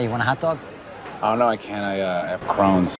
Hey, you want a hot dog? Oh, no, I can't. I have Crohn's.